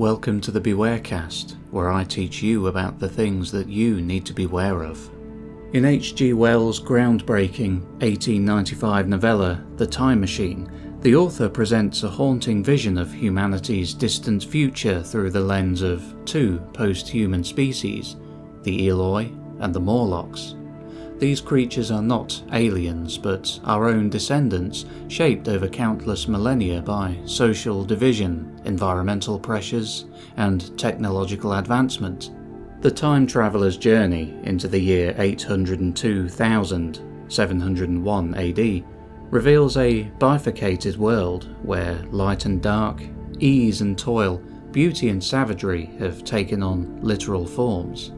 Welcome to the Bewarecast, where I teach you about the things that you need to beware of. In H.G. Wells' groundbreaking 1895 novella, The Time Machine, the author presents a haunting vision of humanity's distant future through the lens of two post-human species, the Eloi and the Morlocks. These creatures are not aliens, but our own descendants, shaped over countless millennia by social division, environmental pressures, and technological advancement. The time traveller's journey into the year 802,701 AD reveals a bifurcated world where light and dark, ease and toil, beauty and savagery have taken on literal forms.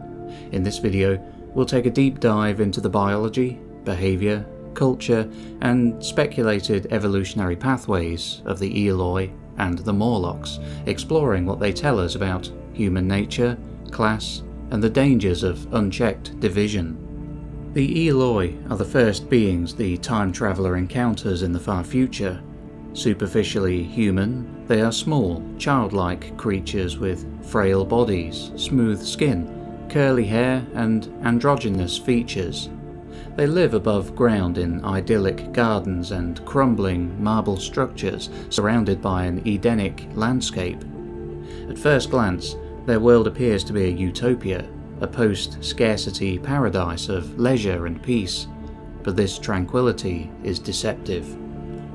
In this video, we'll take a deep dive into the biology, behaviour, culture, and speculated evolutionary pathways of the Eloi and the Morlocks, exploring what they tell us about human nature, class, and the dangers of unchecked division. The Eloi are the first beings the time traveller encounters in the far future. Superficially human, they are small, childlike creatures with frail bodies, smooth skin, curly hair and androgynous features. They live above ground in idyllic gardens and crumbling marble structures surrounded by an Edenic landscape. At first glance, their world appears to be a utopia, a post-scarcity paradise of leisure and peace, but this tranquility is deceptive.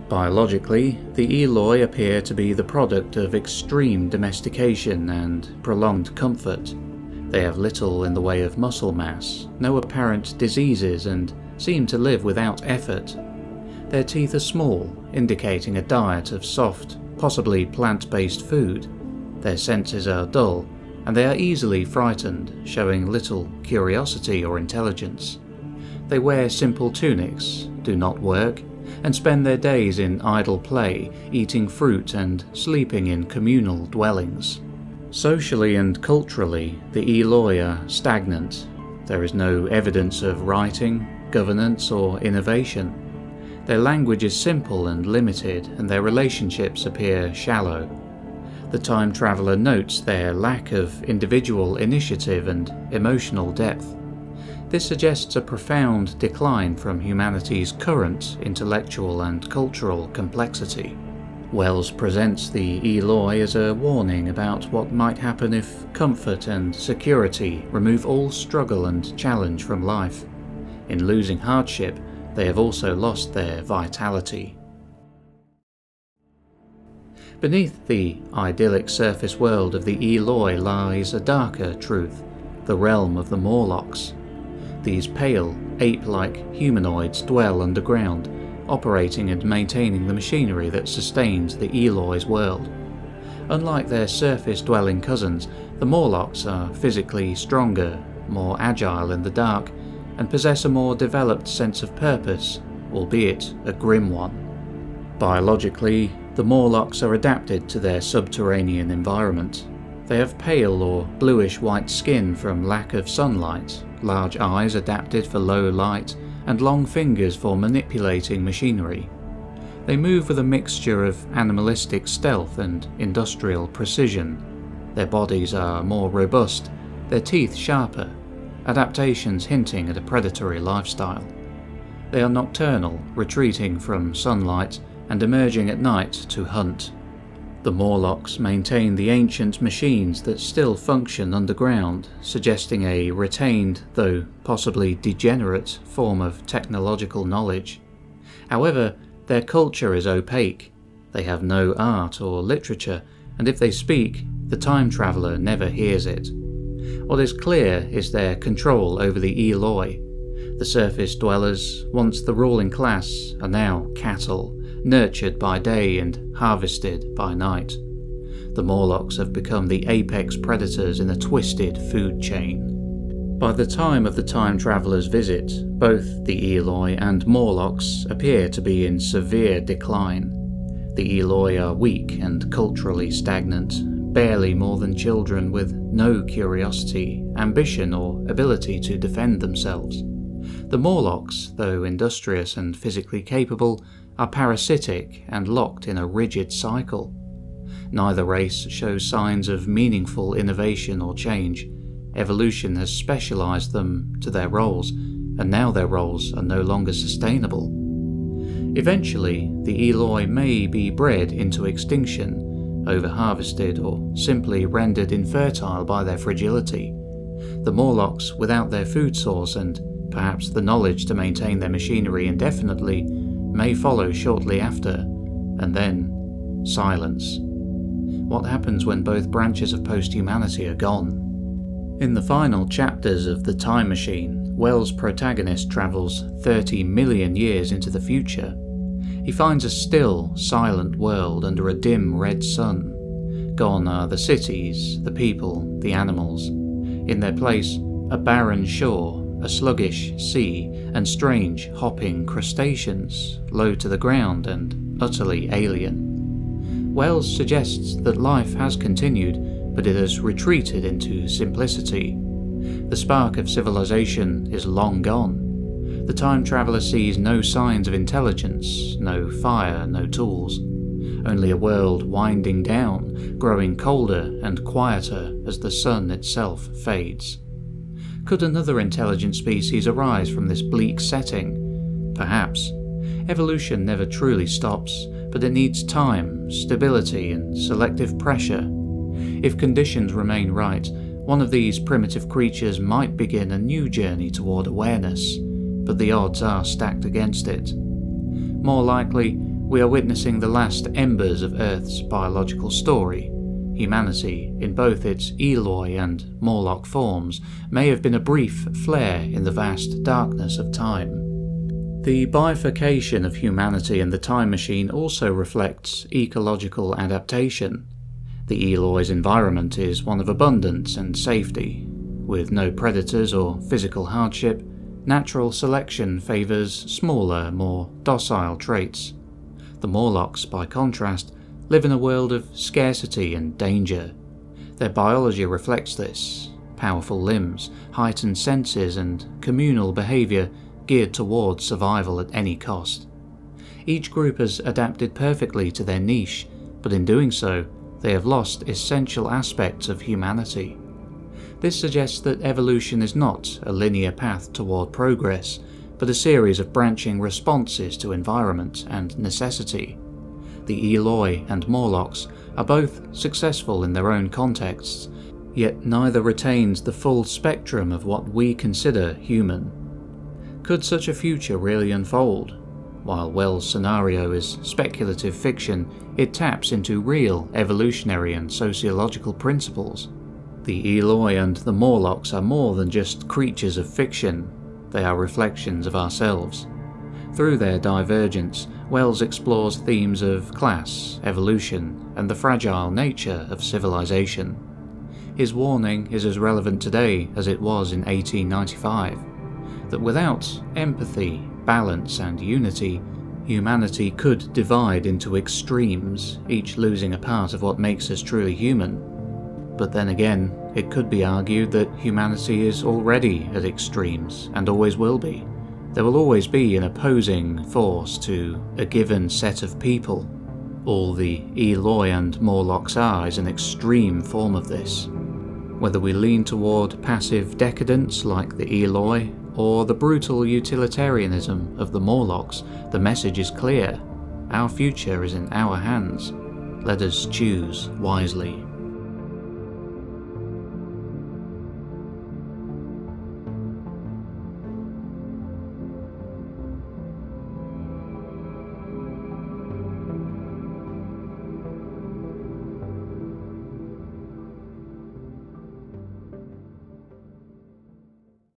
Biologically, the Eloi appear to be the product of extreme domestication and prolonged comfort. They have little in the way of muscle mass, no apparent diseases, and seem to live without effort. Their teeth are small, indicating a diet of soft, possibly plant-based food. Their senses are dull, and they are easily frightened, showing little curiosity or intelligence. They wear simple tunics, do not work, and spend their days in idle play, eating fruit and sleeping in communal dwellings. Socially and culturally, the Eloi are stagnant. There is no evidence of writing, governance, or innovation. Their language is simple and limited, and their relationships appear shallow. The time traveller notes their lack of individual initiative and emotional depth. This suggests a profound decline from humanity's current intellectual and cultural complexity. Wells presents the Eloi as a warning about what might happen if comfort and security remove all struggle and challenge from life. In losing hardship, they have also lost their vitality. Beneath the idyllic surface world of the Eloi lies a darker truth, the realm of the Morlocks. These pale, ape-like humanoids dwell underground, operating and maintaining the machinery that sustains the Eloi's world. Unlike their surface-dwelling cousins, the Morlocks are physically stronger, more agile in the dark, and possess a more developed sense of purpose, albeit a grim one. Biologically, the Morlocks are adapted to their subterranean environment. They have pale or bluish-white skin from lack of sunlight, large eyes adapted for low light, and long fingers for manipulating machinery. They move with a mixture of animalistic stealth and industrial precision. Their bodies are more robust, their teeth sharper, adaptations hinting at a predatory lifestyle. They are nocturnal, retreating from sunlight and emerging at night to hunt. The Morlocks maintain the ancient machines that still function underground, suggesting a retained, though possibly degenerate, form of technological knowledge. However, their culture is opaque. They have no art or literature, and if they speak, the time traveller never hears it. What is clear is their control over the Eloi. The surface dwellers, once the ruling class, are now cattle, nurtured by day and harvested by night. The Morlocks have become the apex predators in a twisted food chain. By the time of the time traveller's visit, both the Eloi and Morlocks appear to be in severe decline. The Eloi are weak and culturally stagnant, barely more than children with no curiosity, ambition, or ability to defend themselves. The Morlocks, though industrious and physically capable, are parasitic and locked in a rigid cycle. Neither race shows signs of meaningful innovation or change. Evolution has specialized them to their roles, and now their roles are no longer sustainable. Eventually, the Eloi may be bred into extinction, overharvested, or simply rendered infertile by their fragility. The Morlocks, without their food source and perhaps the knowledge to maintain their machinery indefinitely, may follow shortly after, and then silence. What happens when both branches of post-humanity are gone? In the final chapters of The Time Machine, Wells' protagonist travels 30 million years into the future. He finds a still, silent world under a dim red sun. Gone are the cities, the people, the animals. In their place, a barren shore, a sluggish sea, and strange, hopping crustaceans, low to the ground and utterly alien. Wells suggests that life has continued, but it has retreated into simplicity. The spark of civilization is long gone. The time traveller sees no signs of intelligence, no fire, no tools. Only a world winding down, growing colder and quieter as the sun itself fades. Could another intelligent species arise from this bleak setting? Perhaps. Evolution never truly stops, but it needs time, stability, and selective pressure. If conditions remain right, one of these primitive creatures might begin a new journey toward awareness, but the odds are stacked against it. More likely, we are witnessing the last embers of Earth's biological story. Humanity, in both its Eloi and Morlock forms, may have been a brief flare in the vast darkness of time. The bifurcation of humanity and the Time Machine also reflects ecological adaptation. The Eloi's environment is one of abundance and safety. With no predators or physical hardship, natural selection favours smaller, more docile traits. The Morlocks, by contrast, live in a world of scarcity and danger. Their biology reflects this. Powerful limbs, heightened senses, and communal behaviour geared towards survival at any cost. Each group has adapted perfectly to their niche, but in doing so, they have lost essential aspects of humanity. This suggests that evolution is not a linear path toward progress, but a series of branching responses to environment and necessity. The Eloi and Morlocks are both successful in their own contexts, yet neither retains the full spectrum of what we consider human. Could such a future really unfold? While Wells' scenario is speculative fiction, it taps into real evolutionary and sociological principles. The Eloi and the Morlocks are more than just creatures of fiction. They are reflections of ourselves. Through their divergence, Wells explores themes of class, evolution, and the fragile nature of civilization. His warning is as relevant today as it was in 1895, that without empathy, balance, and unity, humanity could divide into extremes, each losing a part of what makes us truly human. But then again, it could be argued that humanity is already at extremes, and always will be. There will always be an opposing force to a given set of people. All the Eloi and Morlocks are is an extreme form of this. Whether we lean toward passive decadence like the Eloi, or the brutal utilitarianism of the Morlocks, the message is clear. Our future is in our hands. Let us choose wisely.